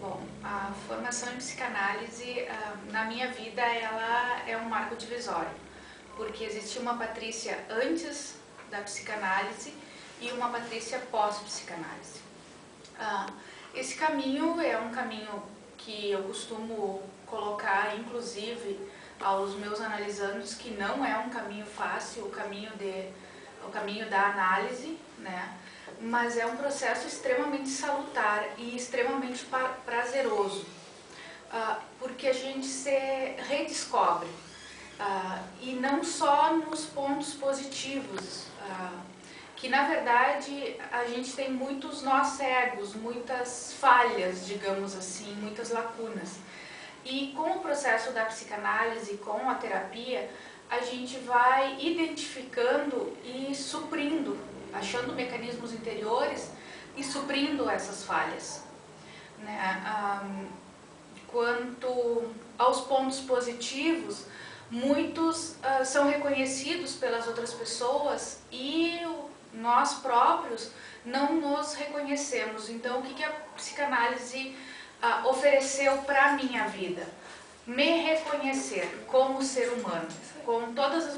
Bom, a formação em psicanálise, na minha vida, ela é um marco divisório, porque existia uma Patrícia antes da psicanálise e uma Patrícia pós-psicanálise. Esse caminho é um caminho que eu costumo colocar, inclusive, aos meus analisandos, que não é um caminho fácil, o caminho da análise, né? Mas é um processo extremamente salutar e extremamente prazeroso, porque a gente se redescobre, e não só nos pontos positivos, que na verdade a gente tem muitos nós cegos, muitas falhas, digamos assim, muitas lacunas. E com o processo da psicanálise, com a terapia, a gente vai identificando e suprindo, achando mecanismos interiores e suprindo essas falhas, né? Quanto aos pontos positivos, muitos são reconhecidos pelas outras pessoas e nós próprios não nos reconhecemos. Então, o que a psicanálise ofereceu para a minha vida? Me reconhecer como ser humano, com todas as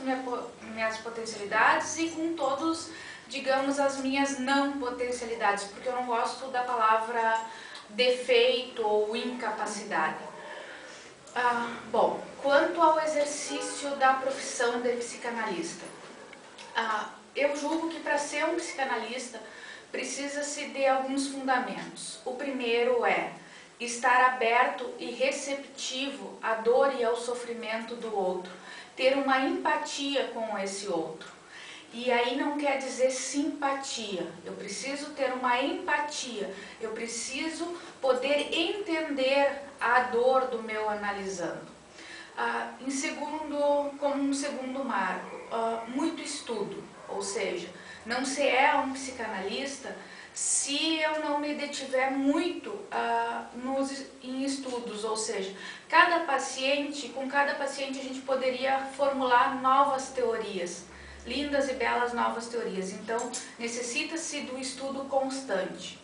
minhas potencialidades e com todos, digamos, as minhas não potencialidades, porque eu não gosto da palavra defeito ou incapacidade. Bom, quanto ao exercício da profissão de psicanalista, eu julgo que para ser um psicanalista precisa-se de alguns fundamentos. O primeiro é estar aberto e receptivo à dor e ao sofrimento do outro, ter uma empatia com esse outro. E aí não quer dizer simpatia, eu preciso ter uma empatia, eu preciso poder entender a dor do meu analisando. Como um segundo marco, muito estudo, ou seja, não se é um psicanalista se eu não me detiver muito em estudos, ou seja, com cada paciente a gente poderia formular novas teorias, lindas e belas novas teorias. Então, necessita-se do estudo constante.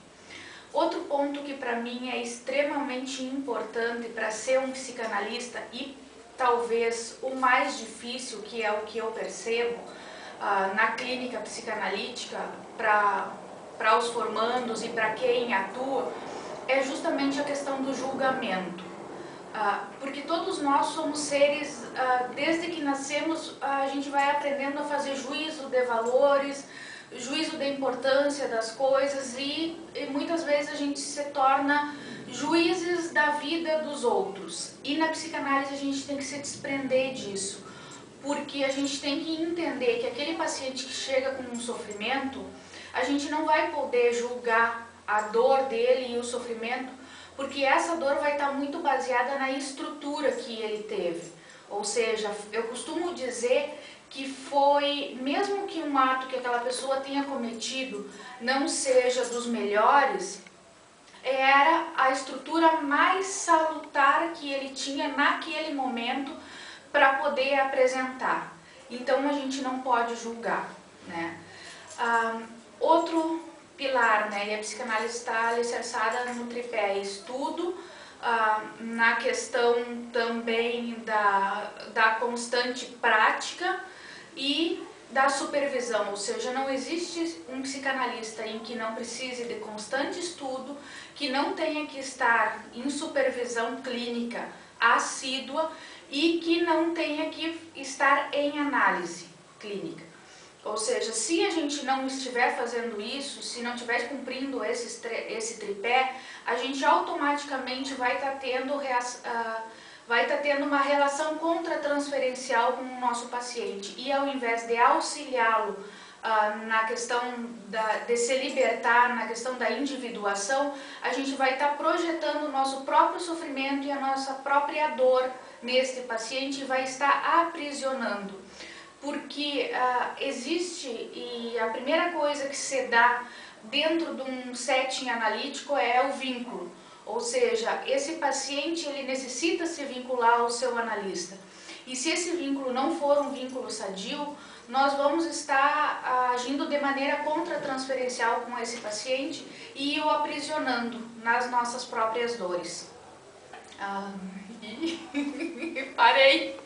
Outro ponto que para mim é extremamente importante para ser um psicanalista e talvez o mais difícil, que é o que eu percebo na clínica psicanalítica, para os formandos e para quem atua, é justamente a questão do julgamento. Porque todos nós somos seres, desde que nascemos, a gente vai aprendendo a fazer juízo de valores, juízo da importância das coisas e muitas vezes a gente se torna juízes da vida dos outros. E na psicanálise a gente tem que se desprender disso, porque a gente tem que entender que aquele paciente que chega com um sofrimento, a gente não vai poder julgar a dor dele e o sofrimento, porque essa dor vai estar muito baseada na estrutura que ele teve. Ou seja, eu costumo dizer que foi, mesmo que um ato que aquela pessoa tenha cometido não seja dos melhores, era a estrutura mais salutar que ele tinha naquele momento para poder apresentar. Então a gente não pode julgar, né? Outro pilar, né? E a psicanálise está alicerçada no tripé estudo, na questão também da constante prática e da supervisão, ou seja, não existe um psicanalista em que não precise de constante estudo, que não tenha que estar em supervisão clínica assídua e que não tenha que estar em análise clínica. Ou seja, se a gente não estiver fazendo isso, se não estiver cumprindo esse tripé, a gente automaticamente vai estar tendo uma relação contratransferencial com o nosso paciente. E ao invés de auxiliá-lo na questão de se libertar, na questão da individuação, a gente vai estar projetando o nosso próprio sofrimento e a nossa própria dor neste paciente e vai estar aprisionando. Porque existe, e a primeira coisa que se dá dentro de um setting analítico é o vínculo, ou seja, esse paciente ele necessita se vincular ao seu analista. E se esse vínculo não for um vínculo sadio, nós vamos estar agindo de maneira contratransferencial com esse paciente e o aprisionando nas nossas próprias dores. Parei!